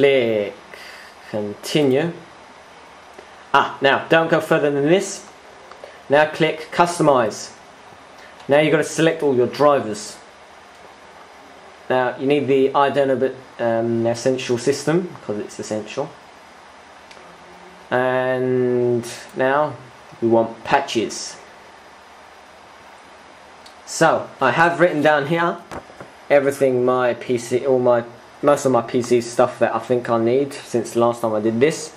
click continue. Now don't go further than this. Now click customize. Now you've got to select all your drivers. Now you need the iDeneb essential system because it's essential. And now we want patches. So I have written down here everything my PC, most of my PC stuff that I think I need since last time I did this.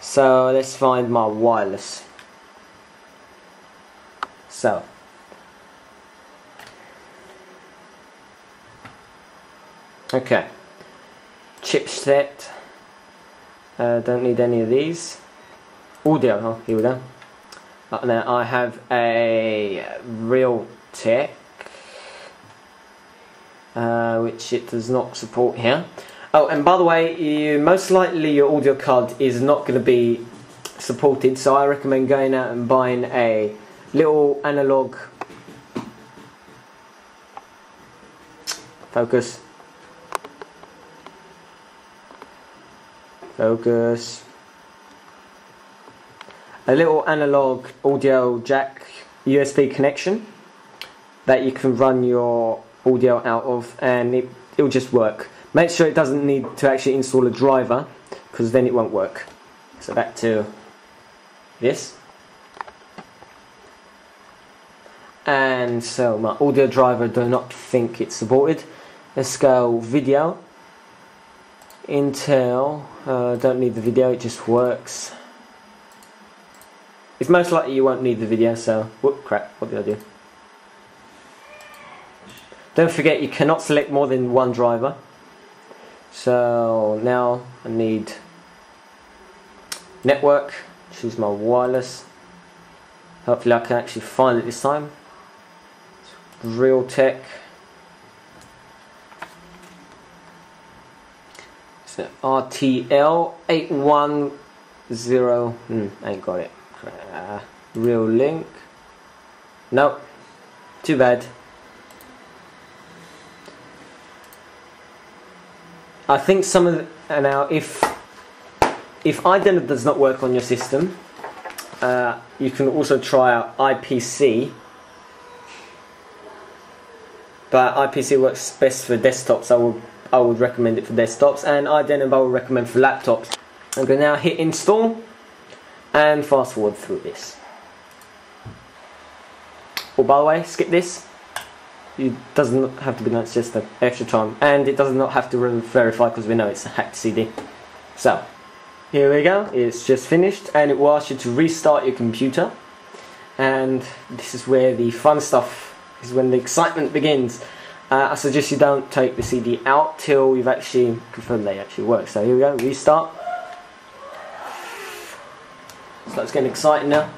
So let's find my wireless. So okay, chipset. Don't need any of these. Audio, oh, here we go. Now I have a Realtek, which it does not support here. Oh, and by the way, most likely your audio card is not going to be supported, so I recommend going out and buying a little analog a little analog audio jack USB connection that you can run your audio out of, and it'll just work. Make sure it doesn't need to actually install a driver, because then it won't work. So back to this, and so my audio driver, do not think it's supported. Let's go video. Intel, don't need the video, it just works. It's most likely you won't need the video, so whoop, crap, what did I do? Don't forget you cannot select more than one driver. So now I need network, choose my wireless. Hopefully I can actually find it this time. Realtek. RTL810. Ain't got it. Real link. Nope. Too bad. I think some of the, now if iDeneb does not work on your system, you can also try out IPC. But IPC works best for desktops. I would recommend it for desktops, and iDeneb I would recommend for laptops. I'm going to now hit install and fast forward through this. Oh, by the way, skip this. It doesn't have to be done, it's just an extra time, and it does not have to verify because we know it's a hacked CD. So here we go, it's just finished, and it will ask you to restart your computer, and this is where the fun stuff is, when the excitement begins. I suggest you don't take the CD out till you've actually confirmed they actually work. So here we go, restart. So it's getting exciting now.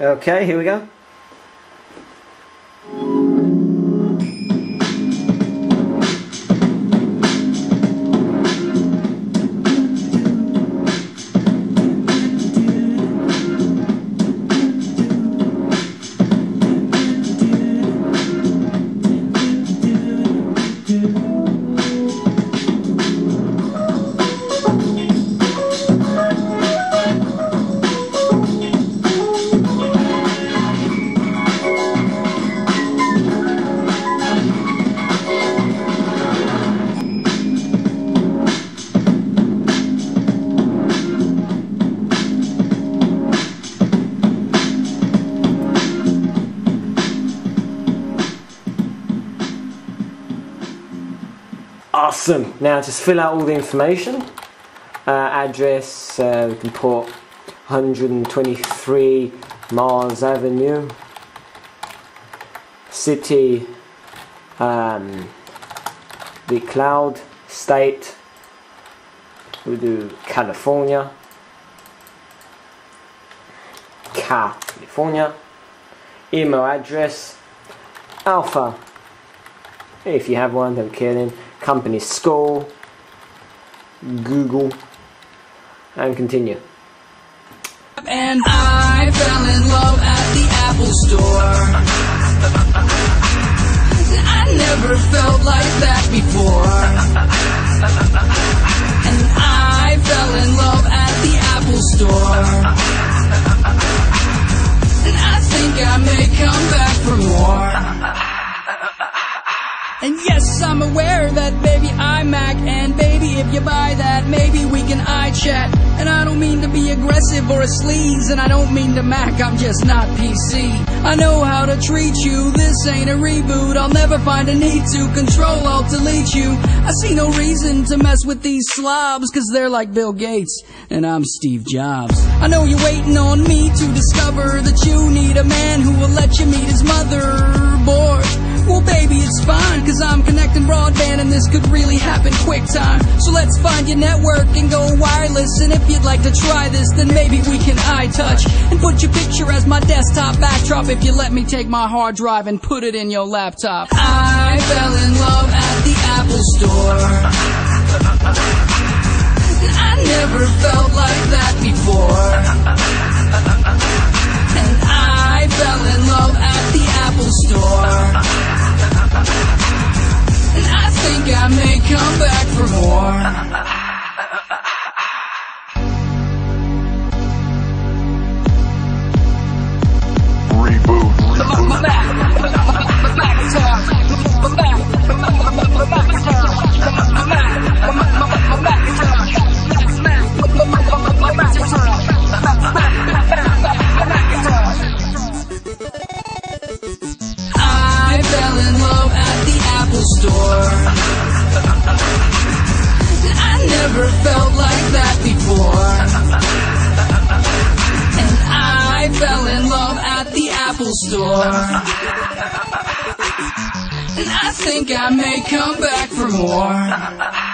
Okay, here we go. Awesome. Now just fill out all the information, address, we can put 123 Mars Avenue, city, the cloud, state, we do California, California, email address, alpha, if you have one, don't care then. Company, school, Google, and continue. And I fell in love at the Apple Store. I never felt like that before. And I fell in love at the Apple Store. And I think I may come back for more. And yes, I'm aware that baby iMac, and baby if you buy that, maybe we can iChat. And I don't mean to be aggressive or a sleaze, and I don't mean to Mac, I'm just not PC. I know how to treat you, this ain't a reboot, I'll never find a need to control, I'll delete you. I see no reason to mess with these slobs, cause they're like Bill Gates, and I'm Steve Jobs. I know you're waiting on me to discover that you need a man who will let you meet his motherboard. Well baby, it's fine, cause I'm connecting broadband and this could really happen quick time. So let's find your network and go wireless. And if you'd like to try this, then maybe we can iTouch. And put your picture as my desktop backdrop if you let me take my hard drive and put it in your laptop. I fell in love at the Apple Store. I never felt like that before. And I fell in love at the Apple Store. And I think I may come back for more. Reboot. I fell in love at the Apple Store. I never felt like that before. And I fell in love at the Apple Store. And I think I may come back for more.